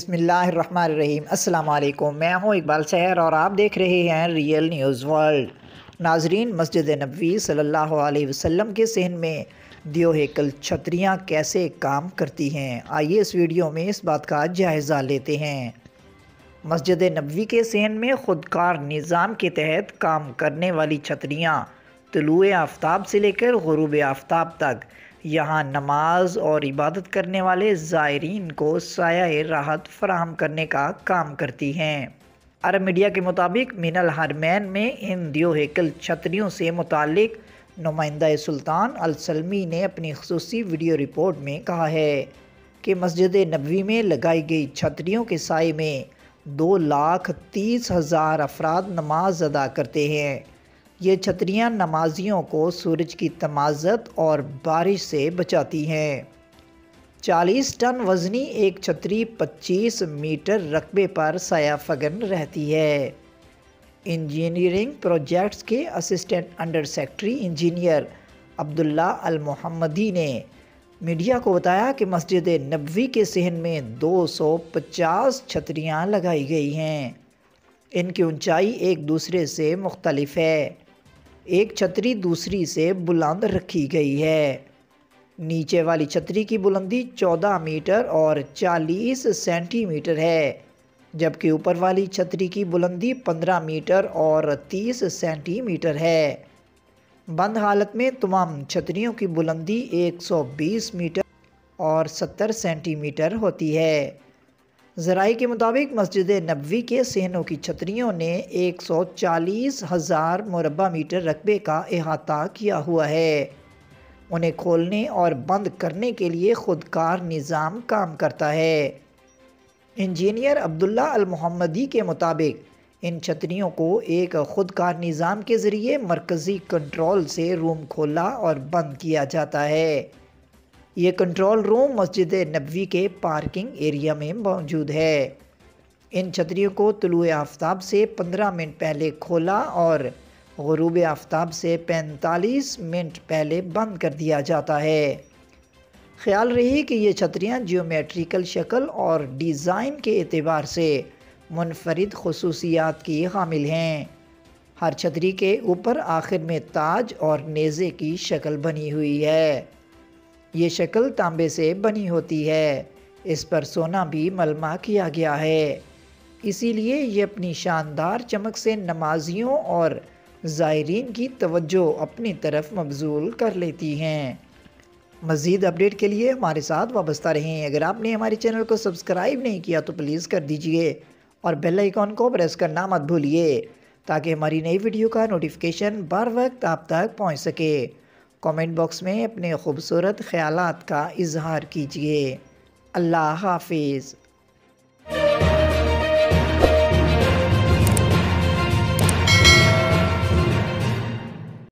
बिस्मिल्लाहिर्रहमानिर्रहीम। अस्सलाम वालेकुम, मैं हूँ इकबाल शहर और आप देख रहे हैं रियल न्यूज़ वर्ल्ड। नाजरीन, मस्जिद नबी सल्लल्लाहु अलैहि वसल्लम के सहन में दियो हेकल छतरियाँ कैसे काम करती हैं, आइए इस वीडियो में इस बात का जायज़ा लेते हैं। मस्जिद नबी के सहन में खुदकार निज़ाम के तहत काम करने वाली छतरियाँ तुलूए आफ्ताब से लेकर गुरूब आफ्ताब तक यहाँ नमाज और इबादत करने वाले ज़ायरीन को साया राहत फराहम करने का काम करती हैं। अरब मीडिया के मुताबिक मिनल हरमैन में इन दियो हेकल छतरियों से मुतालिक नुमाइंदा सुल्तान अल सलमी ने अपनी खसूसी वीडियो रिपोर्ट में कहा है कि मस्जिद नबवी में लगाई गई छतरियों के साए में 2,30,000 अफराद नमाज अदा करते हैं। ये छतरियाँ नमाजियों को सूरज की तमाजत और बारिश से बचाती हैं। 40 टन वज़नी एक छतरी 25 मीटर रकबे पर साया फगन रहती है। इंजीनियरिंग प्रोजेक्ट्स के assistant under secretary engineer Abdullah Almohammadi ने मीडिया को बताया कि मस्जिद नबवी के सहन में 250 छतरियाँ लगाई गई हैं। इनकी ऊंचाई एक दूसरे से मुख्तलिफ है। एक छतरी दूसरी से बुलंद रखी गई है। नीचे वाली छतरी की बुलंदी 14 मीटर और 40 सेंटीमीटर है, जबकि ऊपर वाली छतरी की बुलंदी 15 मीटर और 30 सेंटीमीटर है। बंद हालत में तमाम छतरियों की बुलंदी 120 मीटर और 70 सेंटीमीटर होती है। ज़राए के मुताबिक मस्जिद नबवी के सहनों की छतरियों ने 140,000 मुरबा मीटर रकबे का अहाता किया हुआ है। उन्हें खोलने और बंद करने के लिए खुदकार निज़ाम काम करता है। इंजीनियर अब्दुल्ला अलमोहम्मदी के मुताबिक इन छतरियों को एक खुदकार निज़ाम के ज़रिए मरकज़ी कंट्रोल से रूम खोला और बंद किया जाता है। ये कंट्रोल रूम मस्जिद नबवी के पार्किंग एरिया में मौजूद है। इन छतरियों को तुलूए आफ्ताब से 15 मिनट पहले खोला और गुरूब आफ्ताब से 45 मिनट पहले बंद कर दिया जाता है। ख्याल रही कि ये छतरियाँ जियोमेट्रिकल शक्ल और डिज़ाइन के एतबार से मुनफरिद खसूसियात की हामिल हैं। हर छतरी के ऊपर आखिर में ताज और नेज़े की शक्ल बनी हुई है। ये शक्ल तांबे से बनी होती है। इस पर सोना भी मलमा किया गया है, इसीलिए ये अपनी शानदार चमक से नमाजियों और ज़ायरीन की तवज्जो अपनी तरफ मबजूल कर लेती हैं। मज़ीद अपडेट के लिए हमारे साथ वाबस्ता रहें। अगर आपने हमारे चैनल को सब्सक्राइब नहीं किया तो प्लीज़ कर दीजिए और बेल आइकॉन को प्रेस करना मत भूलिए, ताकि हमारी नई वीडियो का नोटिफिकेशन बर वक्त आप तक पहुँच सके। कमेंट बॉक्स में अपने खूबसूरत ख्यालात का इजहार कीजिए। अल्लाह हाफिज़।